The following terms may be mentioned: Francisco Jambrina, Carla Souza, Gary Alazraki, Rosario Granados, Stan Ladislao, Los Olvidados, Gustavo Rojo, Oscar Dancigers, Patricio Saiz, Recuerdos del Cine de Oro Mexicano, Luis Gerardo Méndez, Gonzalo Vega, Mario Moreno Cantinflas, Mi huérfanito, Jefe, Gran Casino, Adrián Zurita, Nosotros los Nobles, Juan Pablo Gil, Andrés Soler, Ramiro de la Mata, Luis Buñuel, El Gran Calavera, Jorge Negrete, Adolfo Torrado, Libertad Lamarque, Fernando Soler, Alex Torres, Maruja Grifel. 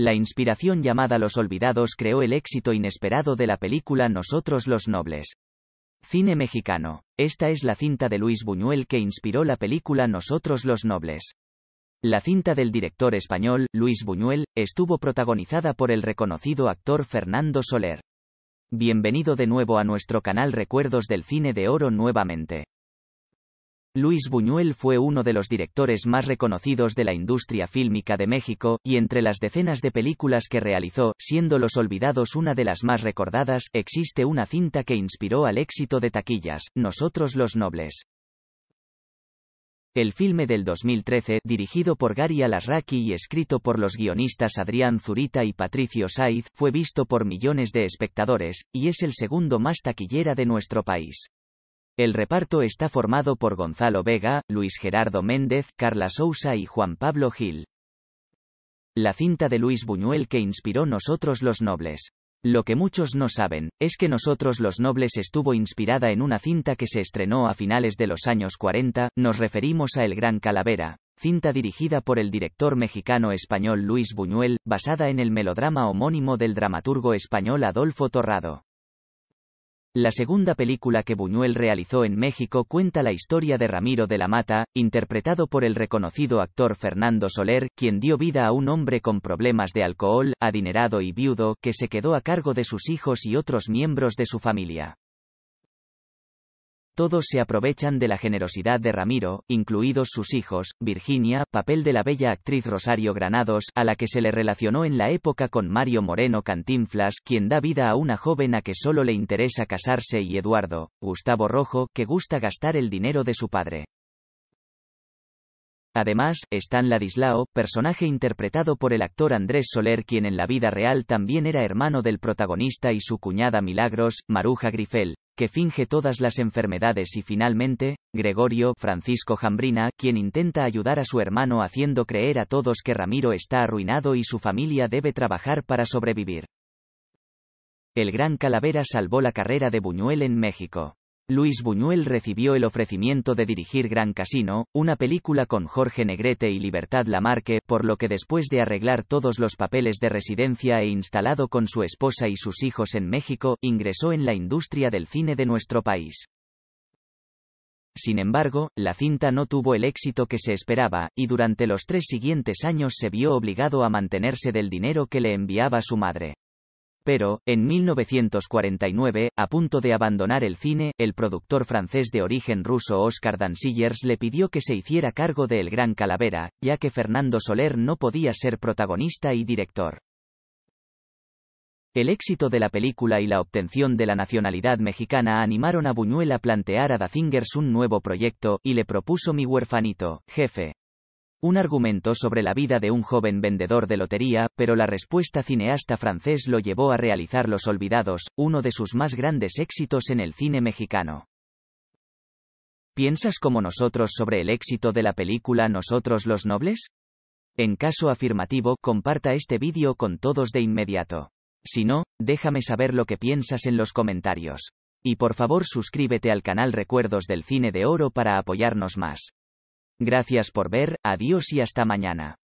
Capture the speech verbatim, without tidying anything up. La inspiración llamada Los Olvidados creó el éxito inesperado de la película Nosotros los Nobles. Cine mexicano. Esta es la cinta de Luis Buñuel que inspiró la película Nosotros los Nobles. La cinta del director español, Luis Buñuel, estuvo protagonizada por el reconocido actor Fernando Soler. Bienvenido de nuevo a nuestro canal Recuerdos del Cine de Oro nuevamente. Luis Buñuel fue uno de los directores más reconocidos de la industria fílmica de México, y entre las decenas de películas que realizó, siendo Los Olvidados una de las más recordadas, existe una cinta que inspiró al éxito de taquillas, Nosotros los Nobles. El filme del dos mil trece, dirigido por Gary Alazraki y escrito por los guionistas Adrián Zurita y Patricio Saiz, fue visto por millones de espectadores, y es el segundo más taquillera de nuestro país. El reparto está formado por Gonzalo Vega, Luis Gerardo Méndez, Carla Souza y Juan Pablo Gil. La cinta de Luis Buñuel que inspiró Nosotros los Nobles. Lo que muchos no saben, es que Nosotros los Nobles estuvo inspirada en una cinta que se estrenó a finales de los años cuarenta, nos referimos a El Gran Calavera, cinta dirigida por el director mexicano-español Luis Buñuel, basada en el melodrama homónimo del dramaturgo español Adolfo Torrado. La segunda película que Buñuel realizó en México cuenta la historia de Ramiro de la Mata, interpretado por el reconocido actor Fernando Soler, quien dio vida a un hombre con problemas de alcohol, adinerado y viudo, que se quedó a cargo de sus hijos y otros miembros de su familia. Todos se aprovechan de la generosidad de Ramiro, incluidos sus hijos, Virginia, papel de la bella actriz Rosario Granados, a la que se le relacionó en la época con Mario Moreno Cantinflas, quien da vida a una joven a que solo le interesa casarse, y Eduardo, Gustavo Rojo, que gusta gastar el dinero de su padre. Además, Stan Ladislao, personaje interpretado por el actor Andrés Soler, quien en la vida real también era hermano del protagonista, y su cuñada Milagros, Maruja Grifel, que finge todas las enfermedades, y finalmente, Gregorio, Francisco Jambrina, quien intenta ayudar a su hermano haciendo creer a todos que Ramiro está arruinado y su familia debe trabajar para sobrevivir. El Gran Calavera salvó la carrera de Buñuel en México. Luis Buñuel recibió el ofrecimiento de dirigir Gran Casino, una película con Jorge Negrete y Libertad Lamarque, por lo que después de arreglar todos los papeles de residencia e instalado con su esposa y sus hijos en México, ingresó en la industria del cine de nuestro país. Sin embargo, la cinta no tuvo el éxito que se esperaba, y durante los tres siguientes años se vio obligado a mantenerse del dinero que le enviaba su madre. Pero, en mil novecientos cuarenta y nueve, a punto de abandonar el cine, el productor francés de origen ruso Oscar Dancigers le pidió que se hiciera cargo de El Gran Calavera, ya que Fernando Soler no podía ser protagonista y director. El éxito de la película y la obtención de la nacionalidad mexicana animaron a Buñuel a plantear a Dancigers un nuevo proyecto, y le propuso Mi huérfanito, jefe. Un argumento sobre la vida de un joven vendedor de lotería, pero la respuesta cineasta francés lo llevó a realizar Los Olvidados, uno de sus más grandes éxitos en el cine mexicano. ¿Piensas como nosotros sobre el éxito de la película Nosotros los Nobles? En caso afirmativo, comparta este vídeo con todos de inmediato. Si no, déjame saber lo que piensas en los comentarios. Y por favor suscríbete al canal Recuerdos del Cine de Oro para apoyarnos más. Gracias por ver, adiós y hasta mañana.